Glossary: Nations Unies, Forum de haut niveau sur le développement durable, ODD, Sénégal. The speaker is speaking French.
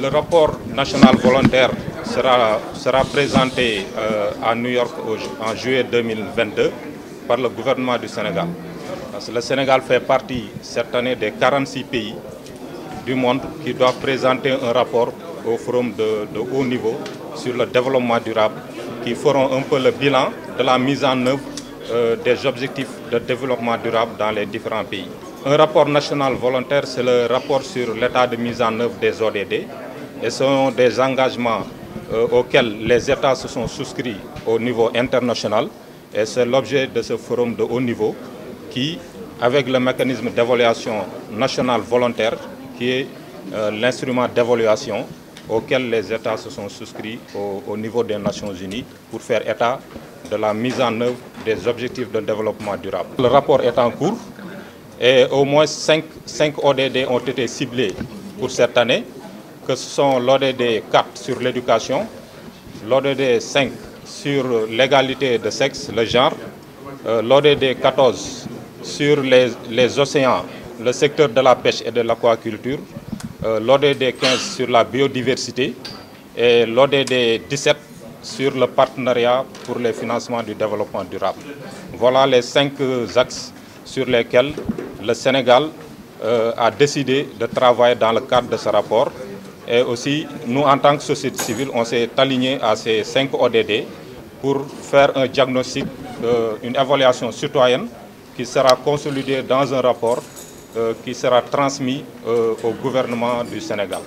Le rapport national volontaire sera présenté à New York en juillet 2022 par le gouvernement du Sénégal. Parce que le Sénégal fait partie cette année des 46 pays du monde qui doivent présenter un rapport au Forum de haut niveau sur le développement durable, qui feront un peu le bilan de la mise en œuvre des objectifs de développement durable dans les différents pays. Un rapport national volontaire, c'est le rapport sur l'état de mise en œuvre des ODD, et ce sont des engagements auxquels les États se sont souscrits au niveau international, et c'est l'objet de ce forum de haut niveau qui, avec le mécanisme d'évaluation nationale volontaire, qui est l'instrument d'évaluation auquel les États se sont souscrits au niveau des Nations Unies pour faire état de la mise en œuvre des objectifs de développement durable. Le rapport est en cours et au moins 5 ODD ont été ciblés pour cette année, que ce sont l'ODD 4 sur l'éducation, l'ODD 5 sur l'égalité de sexe, le genre, l'ODD 14 sur les océans, le secteur de la pêche et de l'aquaculture, l'ODD 15 sur la biodiversité et l'ODD 17 sur le partenariat pour les financements du développement durable. Voilà les 5 axes sur lesquels le Sénégal a décidé de travailler dans le cadre de ce rapport. Et aussi, nous, en tant que société civile, on s'est aligné à ces 5 ODD pour faire un diagnostic, une évaluation citoyenne qui sera consolidée dans un rapport qui sera transmis au gouvernement du Sénégal.